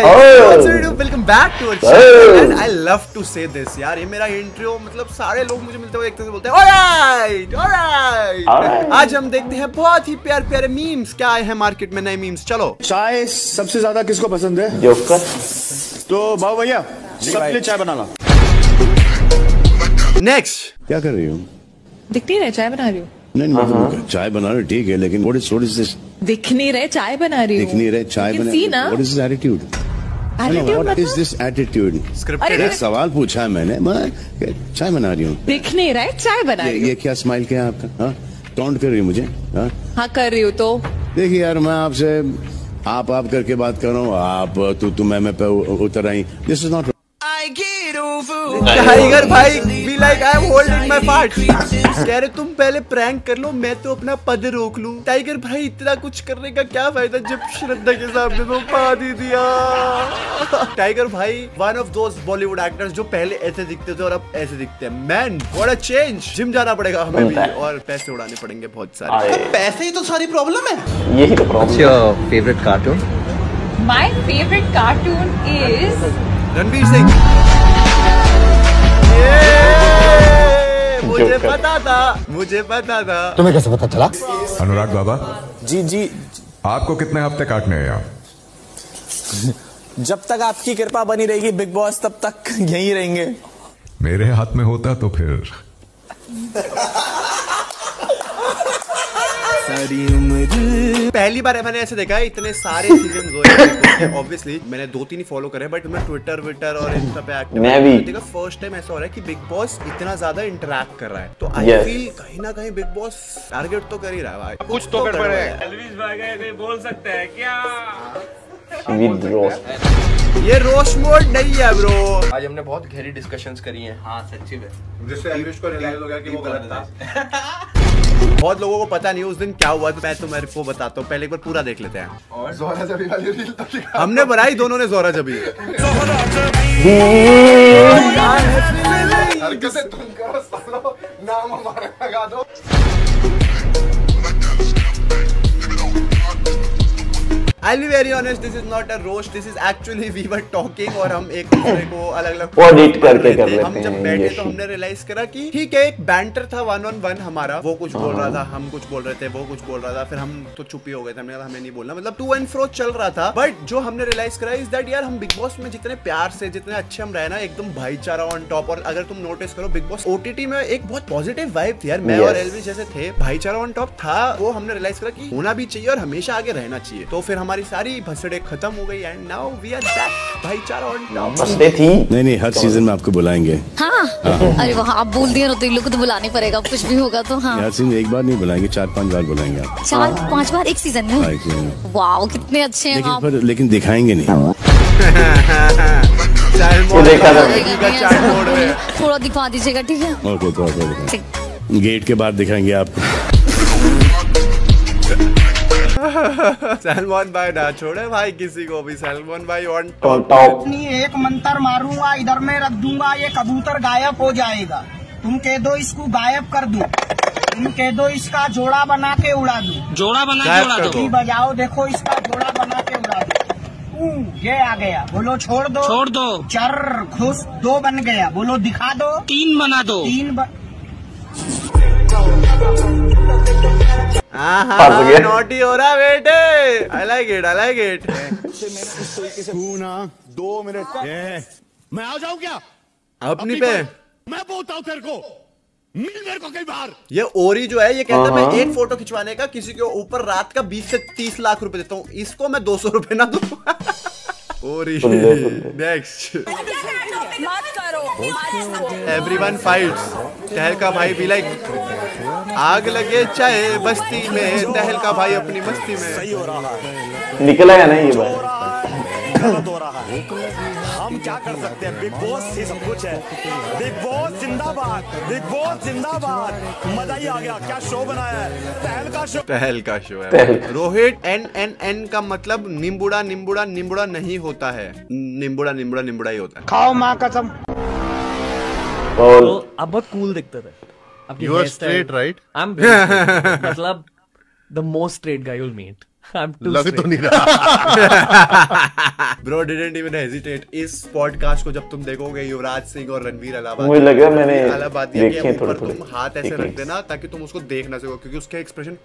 आज हम देखते हैं बहुत ही प्यार प्यारे मीम्स क्या आए हैं मार्केट में नए मीम्स। चलो, चाय सबसे ज्यादा किसको पसंद है? जोकर। तो बाबू भैया सबके चाय बनाना। नेक्स्ट, क्या कर रही हूँ? दिखती रहे चाय बना रही हूँ। नहीं मतलब चाय बना रहे ठीक है, लेकिन व्हाट इज दिस? दिख नहीं रहे चाय बना रही हूँ। दिख नहीं रहे चाय बना। What is this attitude? What is this attitude? अरे सवाल पूछा है मैंने, मैं चाय बना रही हूँ। दिख नहीं रहे चाय बना रही हूँ। ये क्या स्माइल क्या है आपका? टॉन्ट कर रही हूँ मुझे? हाँ कर रही हूँ। तो देखिए यार, मैं आपसे आप करके बात कर रहा हूँ, आप तू मैं पे उतर आई। दिस इज नॉट टाइगर भाई be like I am holding my part. कह रहे तुम पहले प्रैंक कर लो, मैं तो अपना पद रोक लूं। टाइगर भाई इतना कुछ करने का क्या फायदा जब श्रद्धा के सामने तो पा दी दिया। टाइगर भाई one of those Bollywood actors जो पहले ऐसे दिखते थे और अब ऐसे दिखते हैं। Man what a change. Gym जाना पड़ेगा हमें भी और पैसे उड़ाने पड़ेंगे बहुत सारे। पैसे ही तो सारी प्रॉब्लम है। यही तो problem. Your favourite cartoon? My favourite cartoon is Ranveer Singh. मुझे पता था। तुम्हें कैसे पता चला? अनुराग बाबा जी जी, आपको कितने हफ्ते काटने हैं यहाँ? जब तक आपकी कृपा बनी रहेगी बिग बॉस, तब तक यहीं रहेंगे। मेरे हाथ में होता तो फिर पहली बार मैंने ऐसे देखा है। इतने सारे सीजन हुए, ऑब्वियसली मैंने 2-3 ही फॉलो करे, बट मैं ट्विटर और इंस्टा पे एक्टिव हूं। देखा फर्स्ट टाइम ऐसा हो रहा है कि बिग बॉस इतना ज्यादा इंटरैक्ट कर रहा है, तो आई फील कहीं ना कहीं बिग बॉस टारगेट तो कर ही रहा है भाई, कुछ तो गड़बड़ है। एल्विस भाई बोल सकते हैं क्या? ये रोस्ट मोड नहीं है ब्रो। आज हमने बहुत गहरी डिस्कशंस करी हैं। हाँ सच्ची में, जिससे एल्विस को रियलाइज हो गया कि वो गलत था। बहुत लोगों को पता नहीं उस दिन क्या हुआ, तो मैं तुम्हारे को बताता हूँ। पहले एक बार पूरा देख लेते हैं। और जोहरा जबी वाली रील तो हमने बनाई, दोनों ने जोहरा जबी हरकतें तुम करो सालो, नाम हमारा लगा दो। I'll be very honest, this is not a roast, this is actually we were talking और हम एक दूसरे को अलग-अलग ऑडिट करके कर लेते हैं। हम जब बैठे तो हमने रियलाइज करा कि ठीक है, एक बैंटर था 1-on-1 हमारा। वो कुछ बोल रहा था, हम कुछ बोल रहे थे, वो कुछ बोल रहा था, फिर हम तो चुप ही हो गए थे। हमने कहा हमें नहीं बोलना, मतलब टू एंड फ्रो चल रहा था। बट जो हमने रियलाइज करा इज दैट यार, हम बिग बॉस में जितने प्यार से जितने अच्छे हम रहे ना, एकदम भाईचारा ऑन टॉप। और अगर तुम नोटिस करो बिग बॉस OTT में एक बहुत पॉजिटिव वाइब थी यार। मैं और एल्विस जैसे थे, भाईचारा ऑन टॉप था। वो हमने रियलाइज करा कि होना भी चाहिए और हमेशा आगे रहना चाहिए। तो फिर हमारी सारी भसड़े खत्म हो गई and now we are back भाईचारा और भसड़े थी। नहीं हर सीजन में आपको बुलाएंगे। हाँ अरे वहाँ आप बोल दिए तो इन लोग को तो बुलाने पड़ेगा, कुछ भी होगा तो। हाँ हर सीजन एक बार नहीं बुलाएंगे, 4-5 बार बुलाएंगे। 4-5 बार एक सीजन में? वाओ कितने अच्छे हैं आप। लेकिन दिखाएंगे नहीं। थोड़ा दिखा दीजिएगा ठीक है, गेट के बाहर दिखाएंगे आपको। सलमान भाई ना छोड़े भाई किसी को भी। सलमान भाई ऑन टॉप। एक मंतर मारूंगा, इधर में रख दूंगा, ये कबूतर गायब हो जाएगा। तुम कह दो इसको गायब कर दूं, तुम कह दो इसका जोड़ा बना के उड़ा दूं। जोड़ा बना के उड़ा दो, बजाओ देखो इसका जोड़ा बना के उड़ा दो। ये आ गया, बोलो छोड़ दो, छोड़ दो। चर घुस, 2 बन गया, बोलो दिखा दो। 3 बना दो, 3 नॉटी हो रहा बेटे। I like it। इस तरीके से ना 2 मिनट मैं आ जाऊं क्या अपनी पे? मैं बोलता हूँ तेरे को, मिल मेरे को कई बार। ये ओरी जो है ये कहता है मैं एक फोटो खिंचवाने का किसी के ऊपर रात का 20 से 30 लाख रुपए देता हूँ, इसको मैं 200 रुपए ना दूं। ओरी नेक्स्ट। Everyone fights. तहलका भाई भी लाइक आग लगे चाहे बस्ती में, तहलका भाई अपनी मस्ती में। सही हो रहा है, निकला या नहीं ये भाई? गलत हो रहा है, हम क्या कर सकते हैं? बिग बॉस ही सब कुछ है। बिग बॉस जिंदाबाद, बिग बॉस जिंदाबाद। मजा ही आ गया, क्या शो बनाया है, तहलका शो। तहलका शो है। रोहित NNN का मतलब निम्बुड़ा निम्बुड़ा निम्बुड़ा नहीं होता है, निम्बुड़ा निम्बुड़ा निम्बुड़ा ही होता है। खाओ माँ कसम। तो अब बहुत कूल दिखते थे। You are straight, right? I'm very straight. मतलब the most straight guy you'll meet. लग तो नहीं रहा। Bro didn't even hesitate. इस पॉडकास्ट को जब तुम देखोगे युवराज सिंह और रणवीर अलाहाबाद तुम हाथ ऐसे रख देना ताकि तुम उसको देख ना सको क्योंकि उसके expression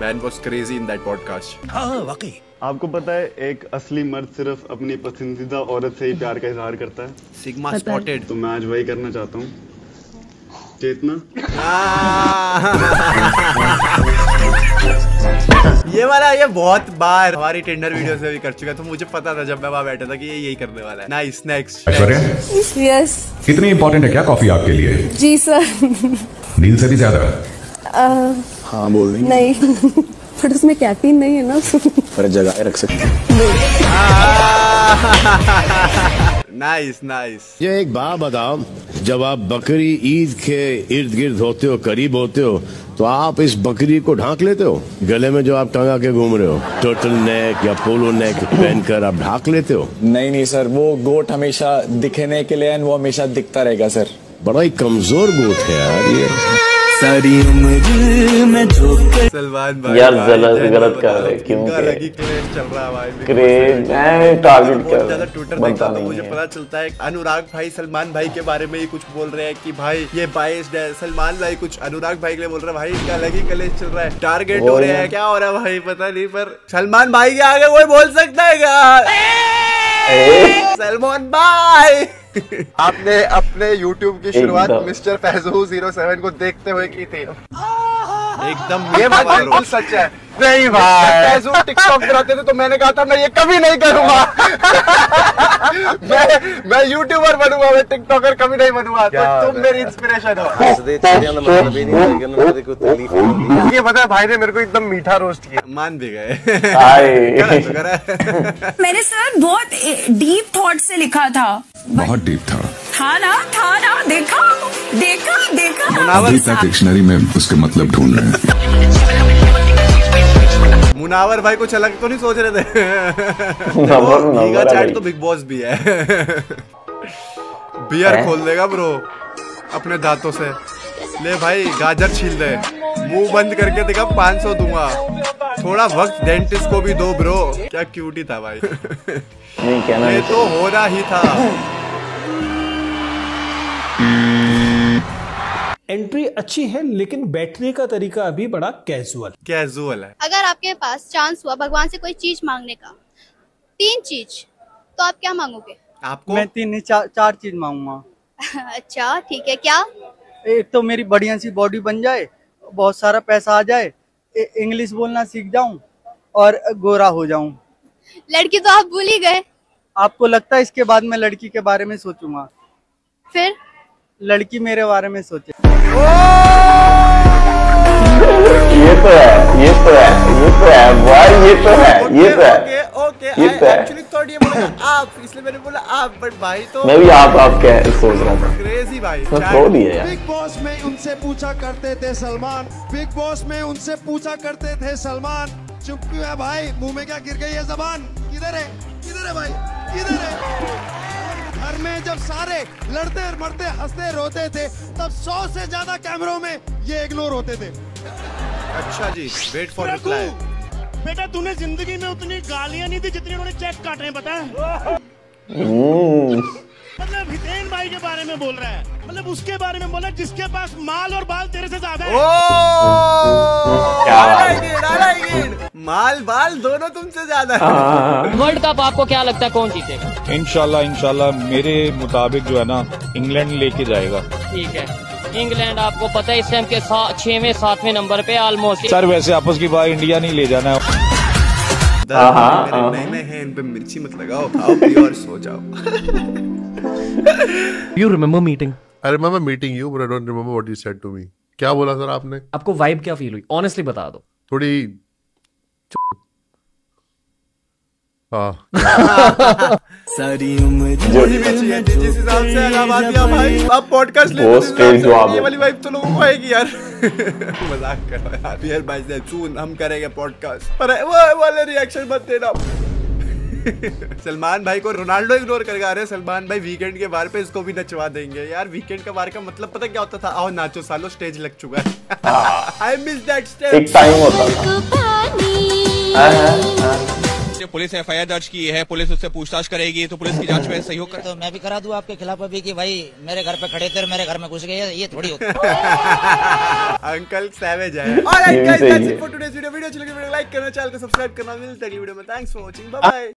Man was crazy in that podcast. हाँ वाकई। आपको पता है एक असली मर्द सिर्फ अपनी पसंदीदा औरत से ही प्यार का इजहार करता है। Sigma spotted. तो मैं आज वही करना चाहता हूँ। चेतना। ये वाला ये बहुत बार हमारी टेंडर वीडियो से भी कर चुका तो मुझे पता था जब मैं वहाँ बैठा था कि ये यही करने वाला है। Nice next. यस। कितनी इम्पोर्टेंट है क्या कॉफी आपके लिए? जी सर। नींद से भी ज्यादा। हाँ बोल रही नहीं पर उसमें कैफीन नहीं है ना पर जगह रख सकते हैं। Nice nice. ये एक बात बताओ जब आप बकरी ईद के इर्द गिर्द होते हो करीब होते हो तो आप इस बकरी को ढांक लेते हो गले में जो आप टंगा के घूम रहे हो टर्टल नेक या पोलो नेक पहनकर आप ढांक लेते हो? नहीं नहीं सर वो गोट हमेशा दिखने के लिए वो हमेशा दिखता रहेगा सर। बड़ा ही कमजोर गोट है यार ये। सारी उम्र में सलमान भाई यार गलत कर रहे क्यों चल रहा भाई टारगेट कर रहा ट्विटर देखता तो मुझे पता चलता है अनुराग भाई सलमान भाई के बारे में ही कुछ बोल रहे हैं कि भाई ये बाइस्ड है। सलमान भाई कुछ अनुराग भाई के लिए बोल रहे हैं भाई इसका अलग ही कलेश चल रहा है। टारगेट हो रहे हैं क्या हो रहा है भाई पता नहीं पर सलमान भाई के आगे कोई बोल सकता है क्या? सलमान भाई आपने अपने YouTube की शुरुआत मिस्टर फैजू 07 को देखते हुए की थी। एकदम ये बात बिल्कुल सच है। नहीं भाई फैजू टिकटॉक बनाते थे तो मैंने कहा था मैं ये कभी नहीं करूंगा। मैं यूट्यूबर बनूंगा मैं टिकटॉकर कभी नहीं बनूंगा। तो तुम मेरी इंस्पिरेशन हो। ये पता है भाई ने मेरे को एकदम मीठा रोस्ट किया। मान भी गए। मैंने सर बहुत डीप थॉट से लिखा था। बहुत डीप था। था ना देखा देखा देखा मुनावर डिक्शनरी में उसके मतलब ढूंढ रहे हैं। मुनावर भाई कुछ अलग तो नहीं सोच रहे थे। गीगा चैट तो बिग बॉस भी है। बियर खोल देगा ब्रो अपने दांतों से। ले भाई गाजर छील दे मुंह बंद करके देखा 500 दूंगा। थोड़ा वक्त डेंटिस्ट को भी दो ब्रो। क्या क्यूटी था भाई। ये तो होना ही था। एंट्री अच्छी है लेकिन बैठने का तरीका अभी बड़ा कैजुअल है। अगर आपके पास चांस हुआ भगवान से कोई चीज मांगने का 3 चीज तो आप क्या मांगोगे? आपको मैं 3 नहीं 4 चीज मांगूंगा। अच्छा ठीक है क्या? एक तो मेरी बढ़िया सी बॉडी बन जाए बहुत सारा पैसा आ जाए इंग्लिश बोलना सीख जाऊं और गोरा हो जाऊं। लड़की तो आप भूल ही गए। आपको लगता है इसके बाद मैं लड़की के बारे में सोचूंगा? फिर लड़की मेरे बारे में सोचे। आप इसलिए मैंने बोला आप बट भाई तो मैं भी आप क्या सोच रहा था। क्रेजी भाई छोड़ दिया। बिग बॉस में उनसे पूछा करते थे सलमान। बिग बॉस में उनसे पूछा करते थे सलमान चुप क्यों है भाई? मुंह में क्या गिर गई है जबान? किधर है भाई किधर है? घर में जब सारे लड़ते मरते हंसते रोते थे तब 100 से ज्यादा कैमरों में ये इग्नोर होते थे। अच्छा जी वेट फॉर रिप्लाई। बेटा तूने जिंदगी में उतनी गालियां नहीं दी जितनी उन्होंने चेक काटे हैं पता है। मतलब हितेन भाई के बारे में बोल रहा है मतलब उसके बारे में बोला जिसके पास माल और बाल तेरे से ज्यादा है। माल बाल दोनों तुमसे ज्यादा है। वर्ल्ड कप आपको क्या लगता है कौन जीतेगा? इंशाल्लाह मेरे मुताबिक जो है ना इंग्लैंड लेके जाएगा। ठीक है इंग्लैंड आपको पता है इस टाइम के 6वें 7वें नंबर पे ऑलमोस्ट। सर वैसे आपस की बात इंडिया नहीं ले जाना है। नहीं है इन पे मिर्ची मत लगाओ खाओ पियो और सो जाओ। You remember meeting? I remember meeting you, but I don't remember what you said to me. क्या बोला सर आपने? आपको वाइब क्या फील हुई? Honestly बता दो। थोड़ी सारी उम्र जिस हिसाब से आवाज दिया भाई आप पॉडकास्ट ये वाली वाइब तो लोगों को आएगी यार। मजाक कर रहा है यार। बियर बाइज सुन हम करेंगे पॉडकास्ट पर वो वाले रिएक्शन मत देना। सलमान भाई को रोनाल्डो इग्नोर करके रहे। सलमान भाई वीकेंड के बार पे इसको भी नचवा देंगे यार। वीकेंड का बार का मतलब पता क्या होता था, आओ नाचो सालो, स्टेज लग चुका है। I miss that stage. एक टाइम होता था पुलिस एफआईआर दर्ज की है, पुलिस उससे पूछताछ करेगी तो पुलिस की जांच में सहयोग कर। तो मैं भी करा दूं आपके खिलाफ अभी कि भाई मेरे घर पे खड़े थे और मेरे घर में घुस गए, ये थोड़ी होता है। अंकल सैवेज है। Alright guys, that's it for today's video. Video अच्छी लगी वीडियो लाइक करना, चैनल को सब्सक्राइब करना। मिलते हैं अगली वीडियो में। Thanks for watching, bye bye.